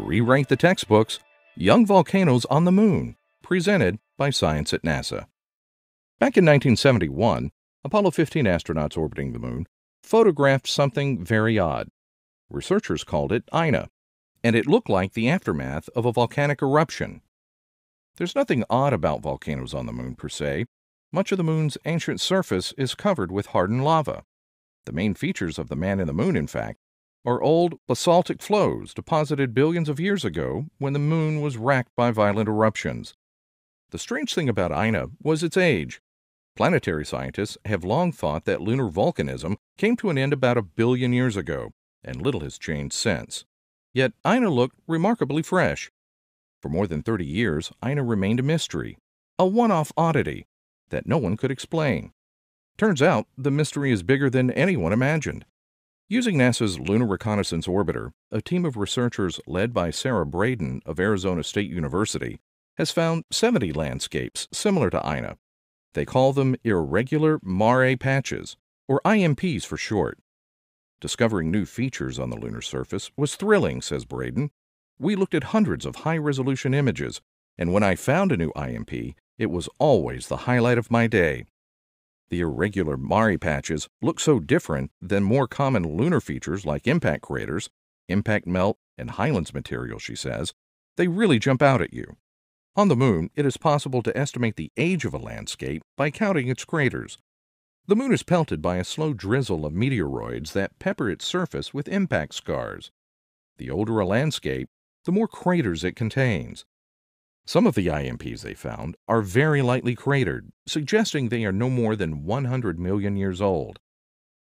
Re-Rank the Textbooks, Young Volcanoes on the Moon, presented by Science at NASA. Back in 1971, Apollo 15 astronauts orbiting the Moon photographed something very odd. Researchers called it INA, and it looked like the aftermath of a volcanic eruption. There's nothing odd about volcanoes on the Moon per se. Much of the Moon's ancient surface is covered with hardened lava. The main features of the Man in the Moon, in fact, are old basaltic flows deposited billions of years ago when the Moon was racked by violent eruptions. The strange thing about INA was its age. Planetary scientists have long thought that lunar volcanism came to an end about 1 billion years ago, and little has changed since. Yet INA looked remarkably fresh. For more than 30 years, INA remained a mystery, a one-off oddity that no one could explain. Turns out the mystery is bigger than anyone imagined. Using NASA's Lunar Reconnaissance Orbiter, a team of researchers led by Sarah Braden of Arizona State University has found 70 landscapes similar to INA. They call them irregular mare patches, or IMPs for short. Discovering new features on the lunar surface was thrilling, says Braden. We looked at hundreds of high-resolution images, and when I found a new IMP, it was always the highlight of my day. The irregular mare patches look so different than more common lunar features like impact craters, impact melt, and highlands material, she says. They really jump out at you. On the Moon, it is possible to estimate the age of a landscape by counting its craters. The Moon is pelted by a slow drizzle of meteoroids that pepper its surface with impact scars. The older a landscape, the more craters it contains. Some of the IMPs they found are very lightly cratered, suggesting they are no more than 100 million years old.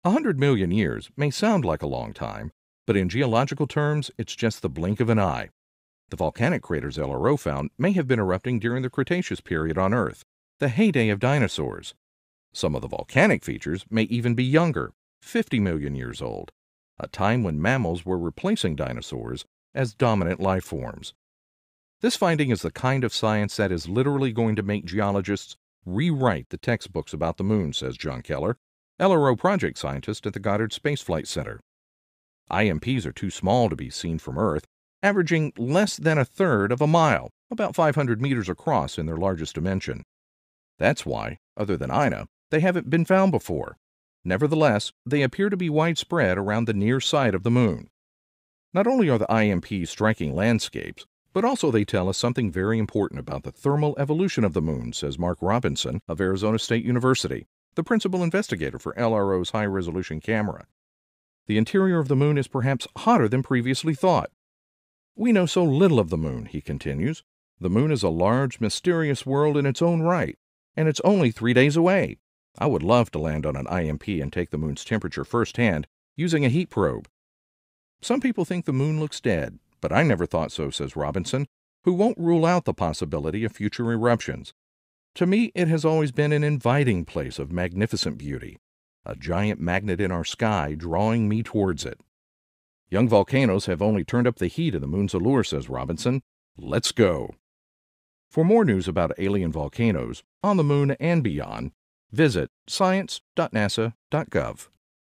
100 million years may sound like a long time, but in geological terms, it's just the blink of an eye. The volcanic craters LRO found may have been erupting during the Cretaceous period on Earth, the heyday of dinosaurs. Some of the volcanic features may even be younger, 50 million years old, a time when mammals were replacing dinosaurs as dominant life forms. This finding is the kind of science that is literally going to make geologists rewrite the textbooks about the Moon, says John Keller, LRO project scientist at the Goddard Space Flight Center. IMPs are too small to be seen from Earth, averaging less than 1/3 of a mile, about 500 meters across in their largest dimension. That's why, other than INA, they haven't been found before. Nevertheless, they appear to be widespread around the near side of the Moon. Not only are the IMPs striking landscapes, but also they tell us something very important about the thermal evolution of the Moon, says Mark Robinson of Arizona State University, the principal investigator for LRO's high-resolution camera. The interior of the Moon is perhaps hotter than previously thought. We know so little of the Moon, he continues. The Moon is a large, mysterious world in its own right, and it's only 3 days away. I would love to land on an IMP and take the Moon's temperature firsthand using a heat probe. Some people think the Moon looks dead, but I never thought so, says Robinson, who won't rule out the possibility of future eruptions. To me, it has always been an inviting place of magnificent beauty, a giant magnet in our sky drawing me towards it. Young volcanoes have only turned up the heat of the Moon's allure, says Robinson. Let's go. For more news about alien volcanoes on the Moon and beyond, visit science.nasa.gov.